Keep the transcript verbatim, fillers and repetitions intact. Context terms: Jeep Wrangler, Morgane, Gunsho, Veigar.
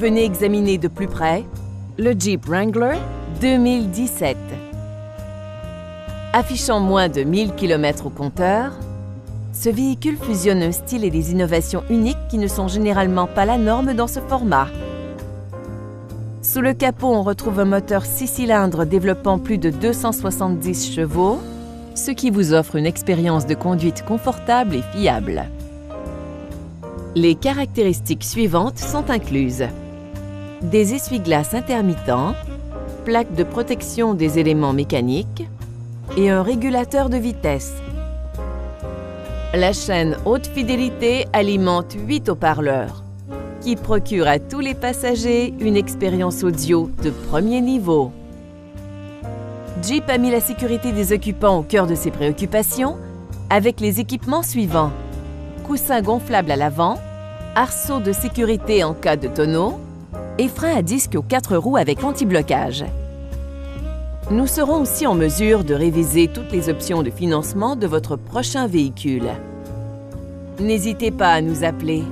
Venez examiner de plus près le Jeep Wrangler deux mille dix-sept. Affichant moins de mille kilomètres au compteur, ce véhicule fusionne un style et des innovations uniques qui ne sont généralement pas la norme dans ce format. Sous le capot, on retrouve un moteur six cylindres développant plus de deux cent soixante-dix chevaux, ce qui vous offre une expérience de conduite confortable et fiable. Les caractéristiques suivantes sont incluses: des essuie-glaces intermittents, plaque de protection des éléments mécaniques et un régulateur de vitesse. La chaîne haute fidélité alimente huit haut-parleurs, qui procurent à tous les passagers une expérience audio de premier niveau. Jeep a mis la sécurité des occupants au cœur de ses préoccupations avec les équipements suivants: coussin gonflable à l'avant, arceau de sécurité en cas de tonneau et frein à disque aux quatre roues avec anti-blocage. Nous serons aussi en mesure de réviser toutes les options de financement de votre prochain véhicule. N'hésitez pas à nous appeler.